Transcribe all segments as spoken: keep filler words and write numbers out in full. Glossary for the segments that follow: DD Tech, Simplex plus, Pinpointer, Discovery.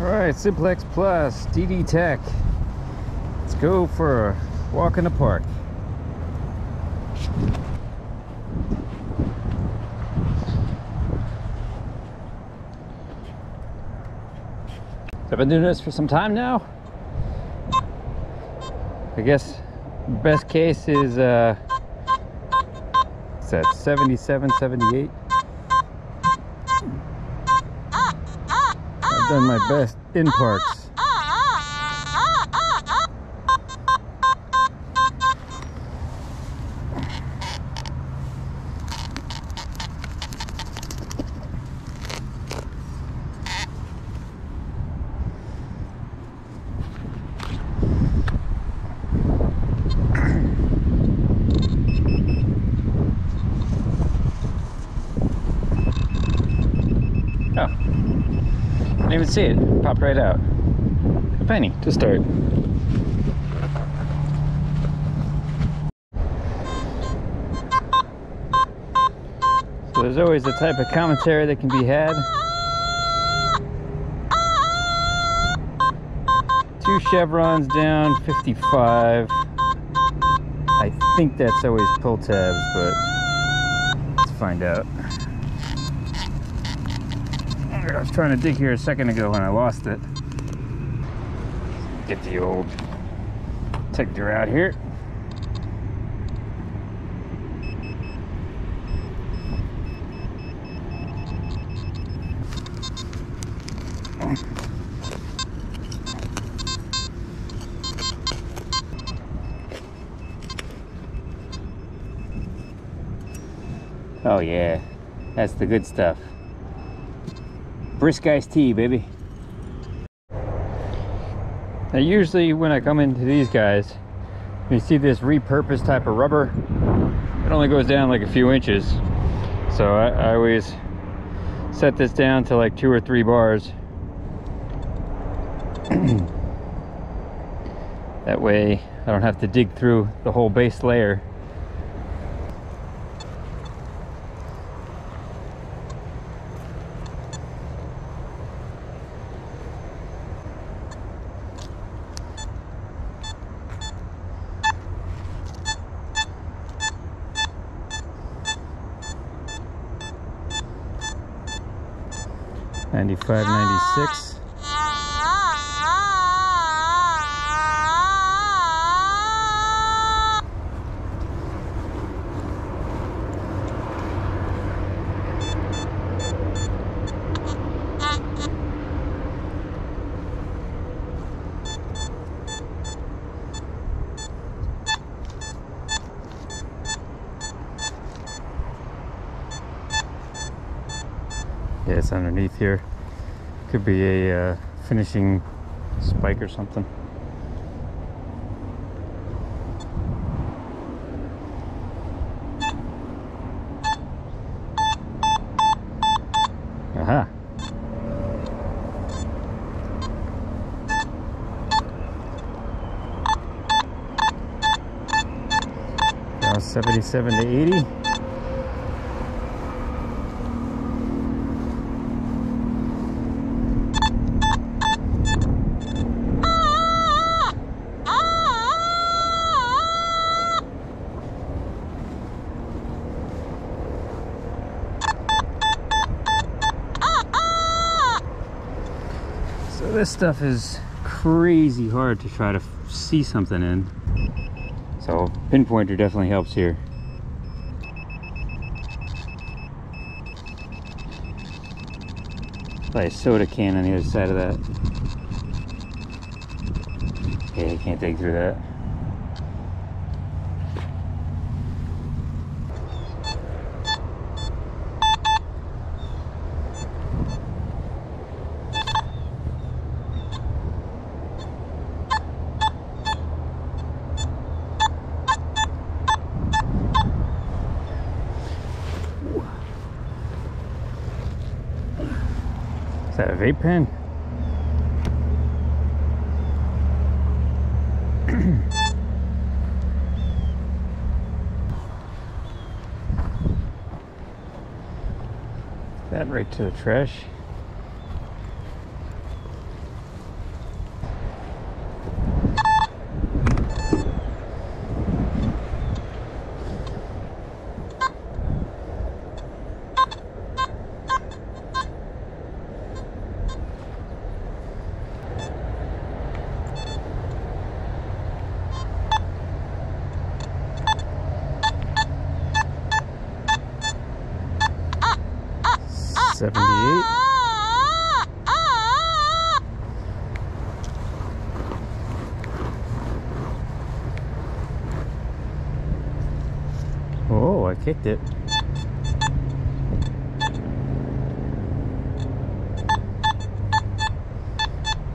All right, Simplex Plus, D D Tech. Let's go for a walk in the park. I've been doing this for some time now. I guess best case is uh, it's at seventy-seven, seventy-eight. I've done my best in parks. I didn't even see it. Popped right out. A penny to start. So there's always a type of commentary that can be had. Two chevrons down, fifty-five. I think that's always pull tabs, but let's find out. I was trying to dig here a second ago when I lost it. Get the old detector out here. Oh yeah, that's the good stuff. Brisk iced tea, baby. Now usually when I come into these guys, you see this repurposed type of rubber. It only goes down like a few inches. So I, I always set this down to like two or three bars. That way I don't have to dig through the whole base layer. ninety-five, ninety-six. Yeah, it's underneath here. Could be a uh, finishing spike or something. Aha. Now seventy-seven to eighty. This stuff is crazy hard to try to see something in, so pinpointer definitely helps here. Play a soda can on the other side of that. Yeah, you can't dig through that. Is that a vape pen? That right to the trash. seventy-eight. Oh, I kicked it.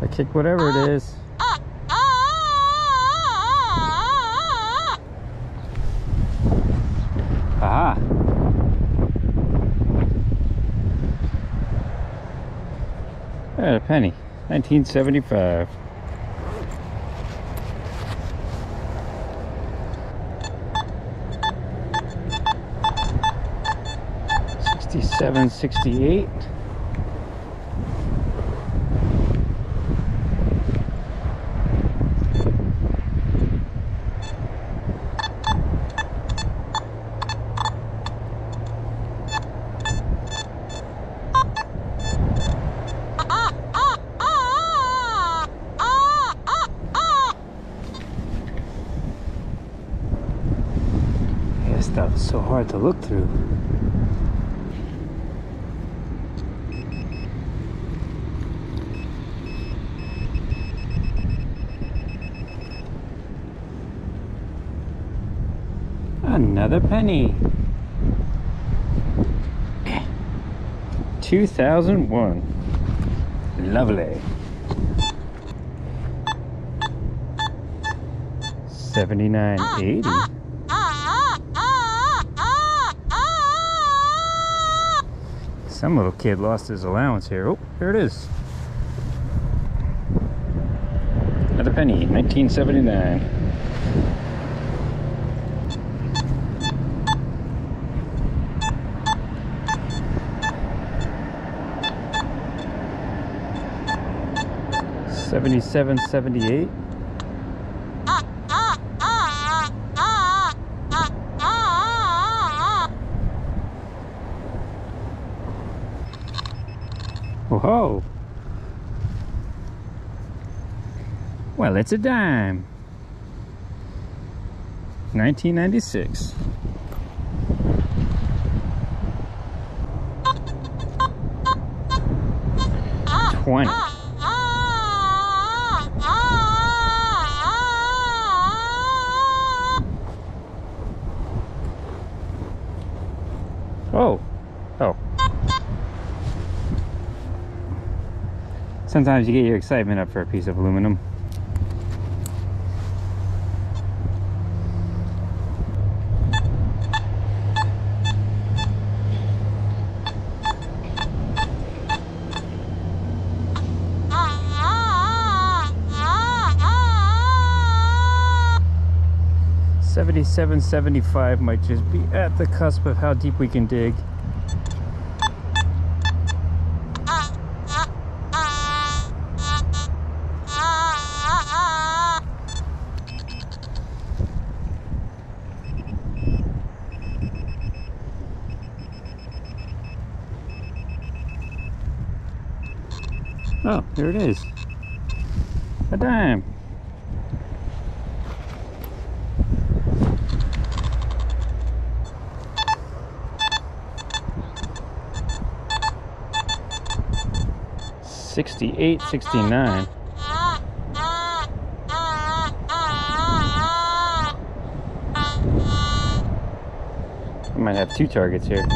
I kicked whatever it is. Aha. A penny, nineteen seventy-five. sixty-seven, sixty-eight. Stuff is so hard to look through. Another penny. two thousand one. Lovely. seventy-nine eighty. Some little kid lost his allowance here. Oh, here it is. Another penny, nineteen seventy-nine. seventy-seven seventy-eight. Whoa! Well, it's a dime. nineteen ninety-six. twenty. Oh. Oh. Sometimes you get your excitement up for a piece of aluminum. seventy-seven seventy-five might just be at the cusp of how deep we can dig. Oh, there it is. A dime. sixty-eight, sixty-nine. I might have two targets here.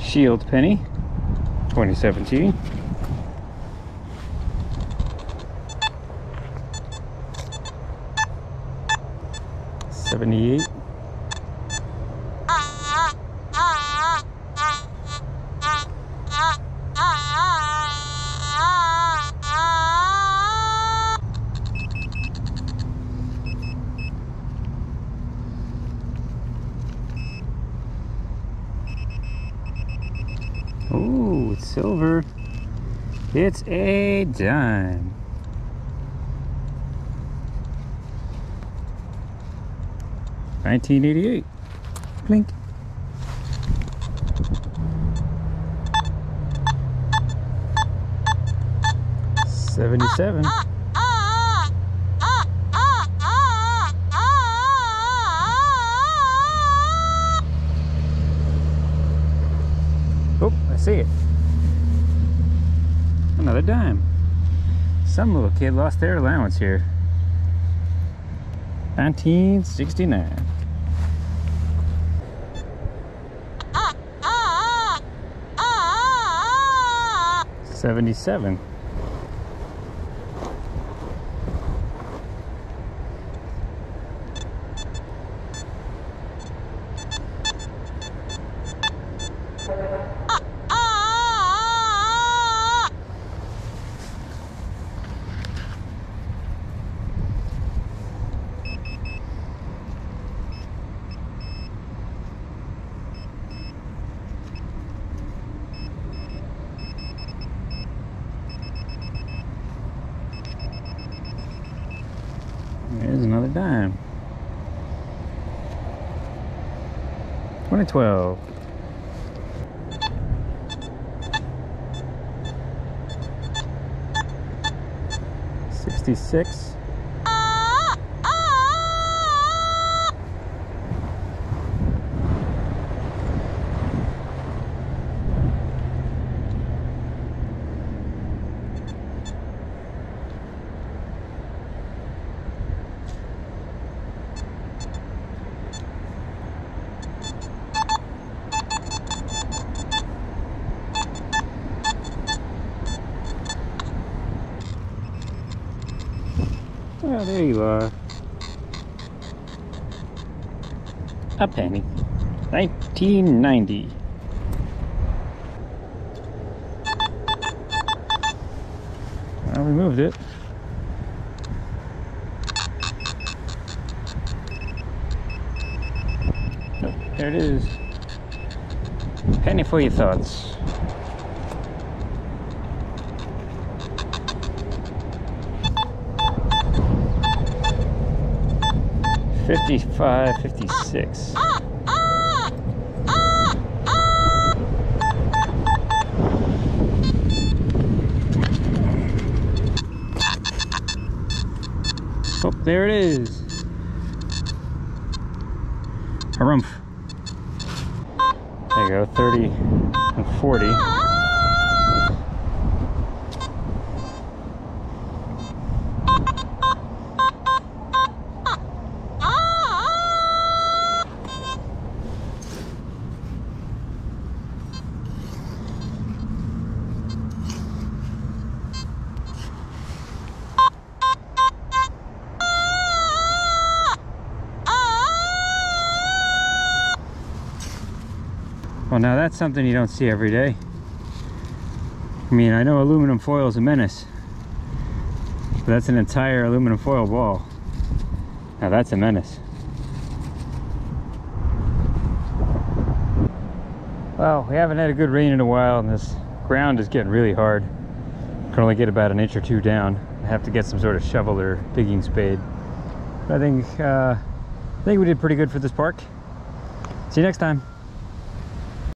Shield penny, twenty seventeen. seventy-eight. Oh, it's silver. It's a dime. nineteen eighty-eight. Blink. seventy-seven. a dime. Some little kid lost their allowance here. nineteen sixty-nine. seventy-seven. There's another dime. twenty twelve. sixty-six. Oh, there you are. A penny. nineteen ninety. I removed it. Nope, there it is. Penny for your thoughts. fifty-five, fifty-six. Oh, there it is. Harumph. There you go, thirty and forty. Well, now that's something you don't see every day. I mean, I know aluminum foil is a menace, but that's an entire aluminum foil ball. Now that's a menace. Well, we haven't had a good rain in a while, and this ground is getting really hard. Can only get about an inch or two down. I have to get some sort of shovel or digging spade. But I think uh, I think we did pretty good for this park. See you next time.